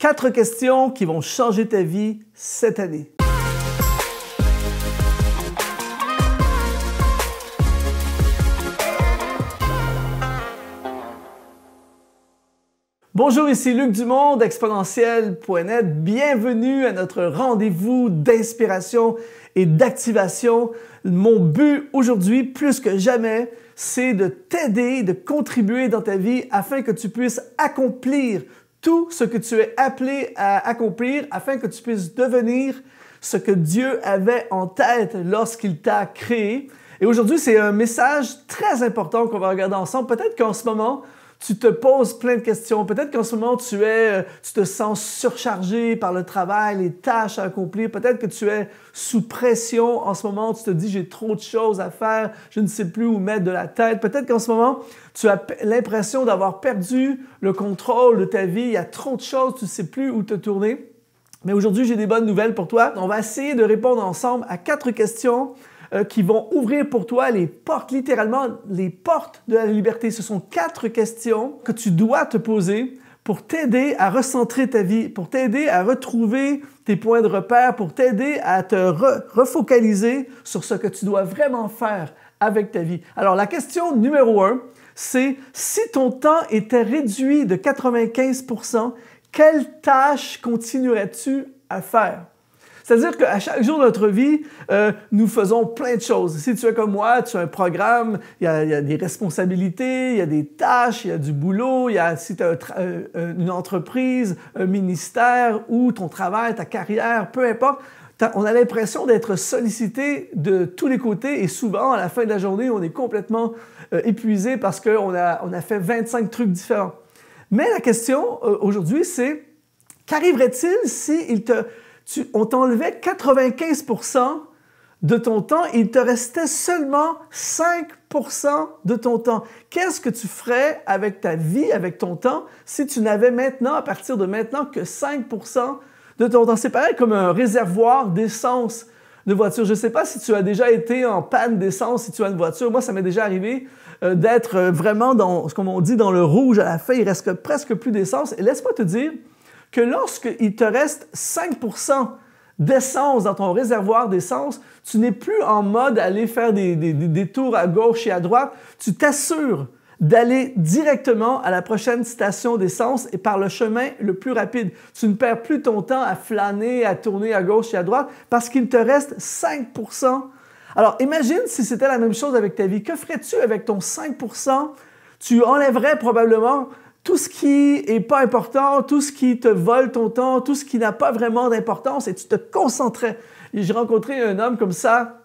4 questions qui vont changer ta vie cette année. Bonjour, ici Luc Dumont d'exponentiel.net. Bienvenue à notre rendez-vous d'inspiration et d'activation. Mon but aujourd'hui, plus que jamais, c'est de t'aider, de contribuer dans ta vie afin que tu puisses accomplir tout ce que tu es appelé à accomplir, afin que tu puisses devenir ce que Dieu avait en tête lorsqu'il t'a créé. Et aujourd'hui, c'est un message très important qu'on va regarder ensemble. Peut-être qu'en ce moment, tu te poses plein de questions. Peut-être qu'en ce moment, tu te sens surchargé par le travail, les tâches à accomplir. Peut-être que tu es sous pression en ce moment. Tu te dis, j'ai trop de choses à faire. Je ne sais plus où mettre de la tête. Peut-être qu'en ce moment, tu as l'impression d'avoir perdu le contrôle de ta vie. Il y a trop de choses. Tu ne sais plus où te tourner. Mais aujourd'hui, j'ai des bonnes nouvelles pour toi. On va essayer de répondre ensemble à 4 questions qui vont ouvrir pour toi les portes, littéralement les portes de la liberté. Ce sont 4 questions que tu dois te poser pour t'aider à recentrer ta vie, pour t'aider à retrouver tes points de repère, pour t'aider à te refocaliser sur ce que tu dois vraiment faire avec ta vie. Alors la question numéro 1, c'est si ton temps était réduit de 95%, quelles tâches continuerais-tu à faire? C'est-à-dire qu'à chaque jour de notre vie, nous faisons plein de choses. Si tu es comme moi, tu as un programme, il y a des responsabilités, il y a des tâches, il y a du boulot, si tu as une entreprise, un ministère ou ton travail, ta carrière, peu importe, on a l'impression d'être sollicité de tous les côtés et souvent, à la fin de la journée, on est complètement épuisé parce qu'on a fait 25 trucs différents. Mais la question aujourd'hui, c'est qu'arriverait-il si on t'enlevait 95% de ton temps, il te restait seulement 5% de ton temps. Qu'est-ce que tu ferais avec ta vie, avec ton temps, si tu n'avais maintenant, à partir de maintenant, que 5% de ton temps? C'est pareil comme un réservoir d'essence de voiture. Je ne sais pas si tu as déjà été en panne d'essence, si tu as une voiture. Moi, ça m'est déjà arrivé d'être vraiment, comme on dit, dans le rouge à la fin. Il reste presque plus d'essence. Et laisse-moi te dire que lorsqu'il te reste 5% d'essence dans ton réservoir d'essence, tu n'es plus en mode d'aller faire des tours à gauche et à droite. Tu t'assures d'aller directement à la prochaine station d'essence et par le chemin le plus rapide. Tu ne perds plus ton temps à flâner, à tourner à gauche et à droite parce qu'il te reste 5%. Alors imagine si c'était la même chose avec ta vie. Que ferais-tu avec ton 5%? Tu enlèverais probablement tout ce qui n'est pas important, tout ce qui te vole ton temps, tout ce qui n'a pas vraiment d'importance et tu te concentrais. J'ai rencontré un homme comme ça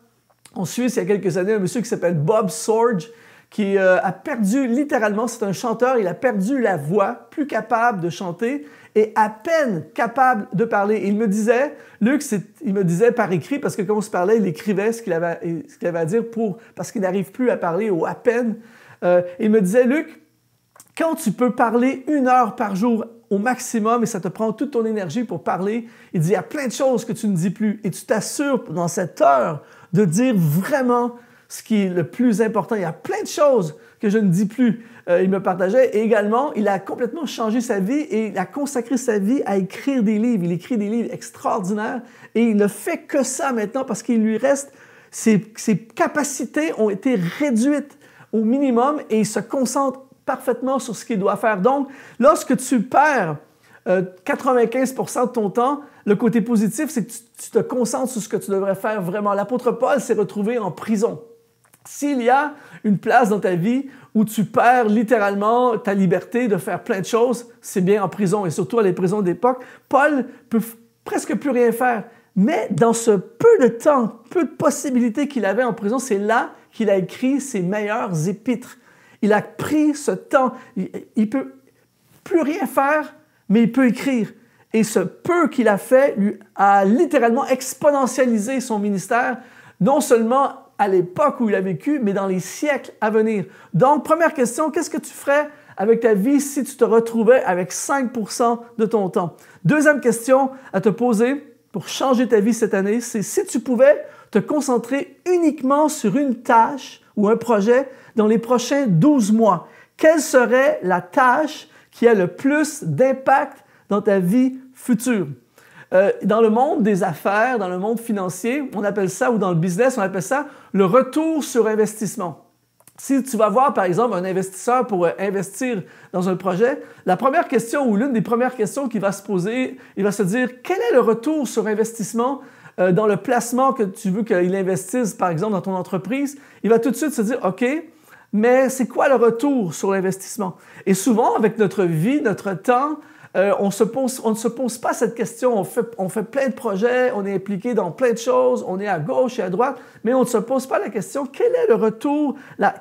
en Suisse il y a quelques années, un monsieur qui s'appelle Bob Sorge, qui a perdu littéralement, c'est un chanteur, il a perdu la voix, plus capable de chanter et à peine capable de parler. Et il me disait, Luc, il me disait par écrit, parce que quand on se parlait, il écrivait ce qu'il avait à dire parce qu'il n'arrive plus à parler ou à peine. Il me disait, Luc, quand tu peux parler 1 heure par jour au maximum et ça te prend toute ton énergie pour parler, il dit il y a plein de choses que tu ne dis plus et tu t'assures dans cette heure de dire vraiment ce qui est le plus important. Il y a plein de choses que je ne dis plus. Il me partageait et également, il a complètement changé sa vie et il a consacré sa vie à écrire des livres. Il écrit des livres extraordinaires et il ne fait que ça maintenant parce qu'il lui reste, ses capacités ont été réduites au minimum et il se concentre parfaitement sur ce qu'il doit faire. Donc, lorsque tu perds 95% de ton temps, le côté positif, c'est que tu te concentres sur ce que tu devrais faire vraiment. L'apôtre Paul s'est retrouvé en prison. S'il y a une place dans ta vie où tu perds littéralement ta liberté de faire plein de choses, c'est bien en prison et surtout à les prisons d'époque. Paul peut presque plus rien faire. Mais dans ce peu de temps, peu de possibilités qu'il avait en prison, c'est là qu'il a écrit ses meilleures épîtres. Il a pris ce temps. Il ne peut plus rien faire, mais il peut écrire. Et ce peu qu'il a fait lui a littéralement exponentialisé son ministère, non seulement à l'époque où il a vécu, mais dans les siècles à venir. Donc, première question, qu'est-ce que tu ferais avec ta vie si tu te retrouvais avec 5% de ton temps? Deuxième question à te poser pour changer ta vie cette année, c'est si tu pouvais te concentrer uniquement sur une tâche ou un projet dans les prochains 12 mois. Quelle serait la tâche qui a le plus d'impact dans ta vie future. Dans le monde des affaires, dans le monde financier, on appelle ça, ou dans le business, on appelle ça le retour sur investissement. Si tu vas voir, par exemple, un investisseur pour investir dans un projet, la première question ou l'une des premières questions qu'il va se poser, il va se dire « Quel est le retour sur investissement dans le placement que tu veux qu'il investisse, par exemple, dans ton entreprise? » Il va tout de suite se dire « OK, mais c'est quoi le retour sur l'investissement? » Et souvent, avec notre vie, notre temps, on ne se pose pas cette question. On fait plein de projets, on est impliqué dans plein de choses, on est à gauche et à droite, mais on ne se pose pas la question, quel est le retour,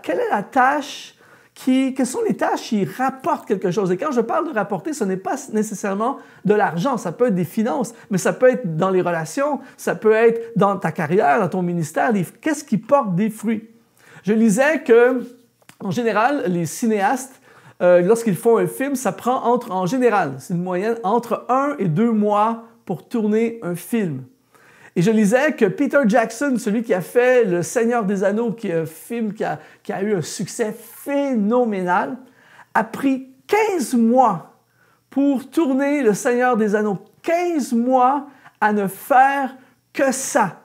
quelle est la tâche, quelles sont les tâches qui rapportent quelque chose? Et quand je parle de rapporter, ce n'est pas nécessairement de l'argent, ça peut être des finances, mais ça peut être dans les relations, ça peut être dans ta carrière, dans ton ministère, qu'est-ce qui porte des fruits? Je lisais que, en général, les cinéastes, lorsqu'ils font un film, ça prend en général, c'est une moyenne, entre 1 et 2 mois pour tourner un film. Et je lisais que Peter Jackson, celui qui a fait Le Seigneur des Anneaux, qui est un film qui a eu un succès phénoménal, a pris 15 mois pour tourner Le Seigneur des Anneaux. 15 mois à ne faire que ça.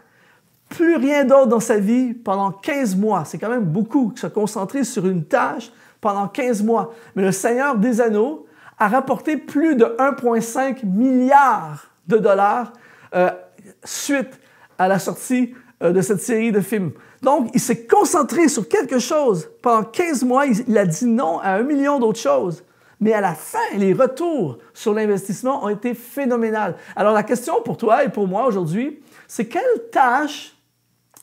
Plus rien d'autre dans sa vie pendant 15 mois. C'est quand même beaucoup, se concentrer sur une tâche pendant 15 mois. Mais le Seigneur des Anneaux a rapporté plus de 1,5 milliard de dollars suite à la sortie de cette série de films. Donc, il s'est concentré sur quelque chose. Pendant 15 mois, il a dit non à 1 million d'autres choses. Mais à la fin, les retours sur l'investissement ont été phénoménaux. Alors, la question pour toi et pour moi aujourd'hui, c'est quelle tâche,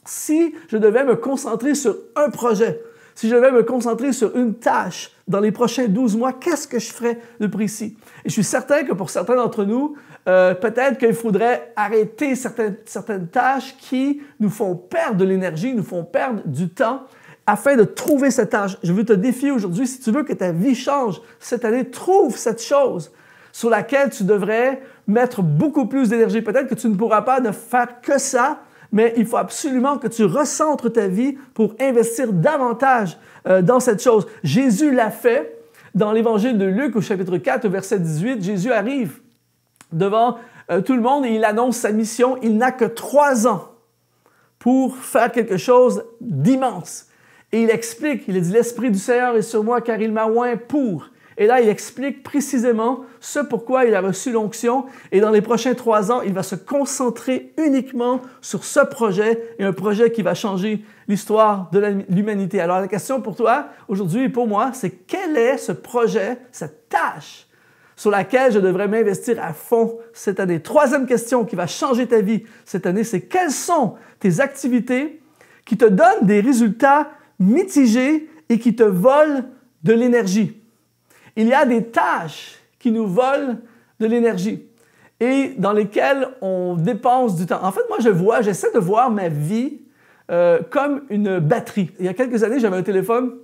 si je devais me concentrer sur un projet, si je devais me concentrer sur une tâche dans les prochains 12 mois, qu'est-ce que je ferais de précis? Et je suis certain que pour certains d'entre nous, peut-être qu'il faudrait arrêter certaines tâches qui nous font perdre de l'énergie, nous font perdre du temps afin de trouver cette tâche. Je veux te défier aujourd'hui, si tu veux que ta vie change cette année, trouve cette chose sur laquelle tu devrais mettre beaucoup plus d'énergie. Peut-être que tu ne pourras pas ne faire que ça, mais il faut absolument que tu recentres ta vie pour investir davantage dans cette chose. Jésus l'a fait dans l'Évangile de Luc au chapitre 4, verset 18. Jésus arrive devant tout le monde et il annonce sa mission. Il n'a que 3 ans pour faire quelque chose d'immense. Et il explique, il dit « L'Esprit du Seigneur est sur moi car il m'a oint pour ». Et là, il explique précisément ce pourquoi il a reçu l'onction. Et dans les prochains 3 ans, il va se concentrer uniquement sur ce projet et un projet qui va changer l'histoire de l'humanité. Alors la question pour toi aujourd'hui et pour moi, c'est quel est ce projet, cette tâche sur laquelle je devrais m'investir à fond cette année? Troisième question qui va changer ta vie cette année, c'est quelles sont tes activités qui te donnent des résultats mitigés et qui te volent de l'énergie? Il y a des tâches qui nous volent de l'énergie et dans lesquelles on dépense du temps. En fait, moi, j'essaie de voir ma vie comme une batterie. Il y a quelques années, j'avais un téléphone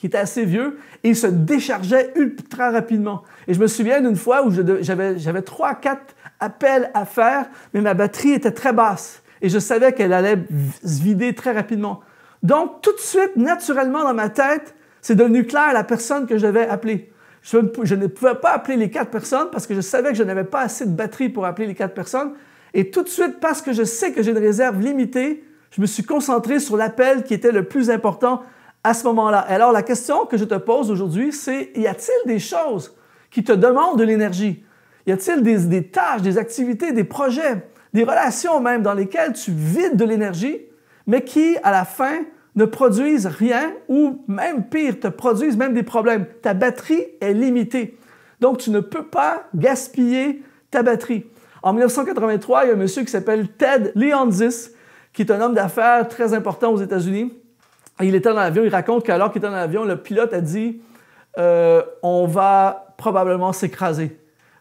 qui était assez vieux et il se déchargeait ultra rapidement. Et je me souviens d'une fois où j'avais 3 à 4 appels à faire, mais ma batterie était très basse et je savais qu'elle allait se vider très rapidement. Donc, tout de suite, naturellement, dans ma tête, c'est devenu clair la personne que je devais appeler. Je ne pouvais pas appeler les 4 personnes parce que je savais que je n'avais pas assez de batterie pour appeler les 4 personnes. Et tout de suite, parce que je sais que j'ai une réserve limitée, je me suis concentré sur l'appel qui était le plus important à ce moment-là. Alors, la question que je te pose aujourd'hui, c'est, y a-t-il des choses qui te demandent de l'énergie? Y a-t-il des tâches, des activités, des projets, des relations même dans lesquelles tu vides de l'énergie, mais qui, à la fin, ne produisent rien ou même pire, te produisent même des problèmes. Ta batterie est limitée. Donc, tu ne peux pas gaspiller ta batterie. En 1983, il y a un monsieur qui s'appelle Ted Leonsis, qui est un homme d'affaires très important aux États-Unis. Il était dans l'avion, il raconte qu'alors qu'il était dans l'avion, le pilote a dit on va probablement s'écraser.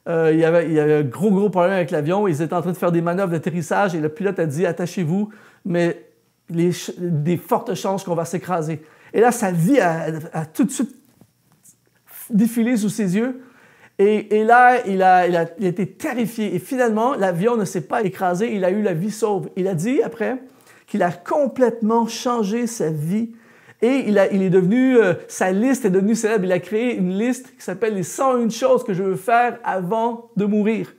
Il y avait un gros problème avec l'avion. Ils étaient en train de faire des manœuvres d'atterrissage et le pilote a dit attachez-vous, mais des fortes chances qu'on va s'écraser. Et là, sa vie a tout de suite défilé sous ses yeux. Et là, il a été terrifié. Et finalement, l'avion ne s'est pas écrasé. Il a eu la vie sauve. Il a dit après qu'il a complètement changé sa vie Et il est devenu, sa liste est devenue célèbre. Il a créé une liste qui s'appelle « Les 101 choses que je veux faire avant de mourir ».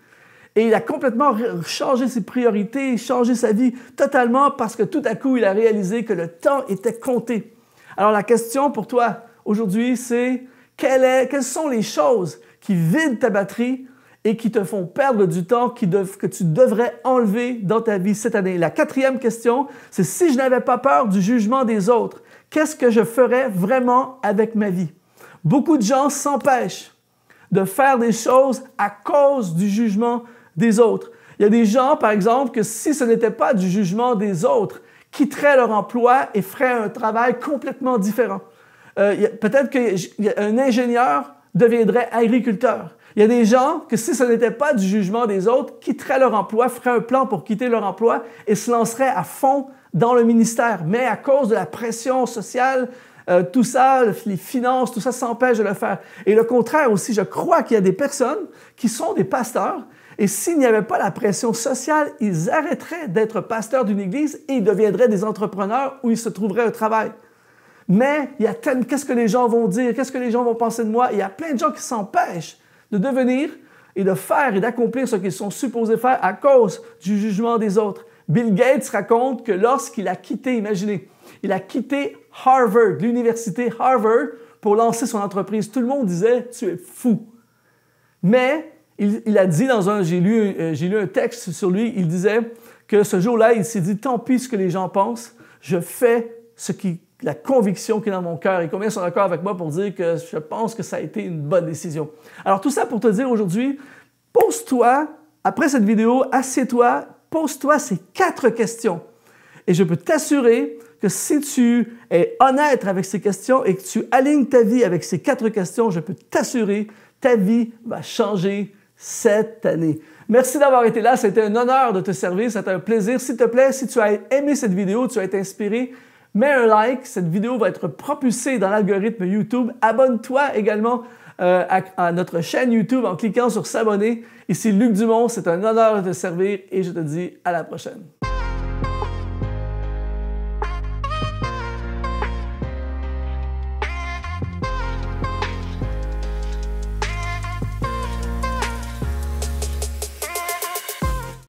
Et il a complètement changé ses priorités, changé sa vie totalement parce que tout à coup, il a réalisé que le temps était compté. Alors la question pour toi aujourd'hui, c'est quelles sont les choses qui vident ta batterie et qui te font perdre du temps que tu devrais enlever dans ta vie cette année? La quatrième question, c'est si je n'avais pas peur du jugement des autres, qu'est-ce que je ferais vraiment avec ma vie? Beaucoup de gens s'empêchent de faire des choses à cause du jugement des autres. Il y a des gens, par exemple, que si ce n'était pas du jugement des autres, quitteraient leur emploi et feraient un travail complètement différent. Peut-être qu'un ingénieur deviendrait agriculteur. Il y a des gens que si ce n'était pas du jugement des autres, quitteraient leur emploi, feraient un plan pour quitter leur emploi et se lanceraient à fond dans le ministère. Mais à cause de la pression sociale, tout ça, les finances, tout ça s'empêche de le faire. Et le contraire aussi, je crois qu'il y a des personnes qui sont des pasteurs et s'il n'y avait pas la pression sociale, ils arrêteraient d'être pasteurs d'une église et ils deviendraient des entrepreneurs où ils se trouveraient un travail. Mais il y a qu'est-ce que les gens vont dire, qu'est-ce que les gens vont penser de moi? Il y a plein de gens qui s'empêchent de devenir et de faire et d'accomplir ce qu'ils sont supposés faire à cause du jugement des autres. Bill Gates raconte que lorsqu'il a quitté, imaginez, il a quitté Harvard, l'université Harvard, pour lancer son entreprise. Tout le monde disait « tu es fou ». Mais il a dit dans un... J'ai lu un texte sur lui, il disait que ce jour-là, il s'est dit « tant pis ce que les gens pensent, je fais la conviction qui est dans mon cœur ». Et combien sont d'accord avec moi pour dire que je pense que ça a été une bonne décision? Alors tout ça pour te dire aujourd'hui, pose-toi, après cette vidéo, assieds-toi, pose-toi ces 4 questions. Et je peux t'assurer que si tu es honnête avec ces questions et que tu alignes ta vie avec ces 4 questions, je peux t'assurer, ta vie va changer cette année. Merci d'avoir été là. C'était un honneur de te servir. C'était un plaisir. S'il te plaît, si tu as aimé cette vidéo, tu as été inspiré, mets un like. Cette vidéo va être propulsée dans l'algorithme YouTube. Abonne-toi également à notre chaîne YouTube en cliquant sur s'abonner. Ici Luc Dumont. C'est un honneur de te servir et je te dis à la prochaine.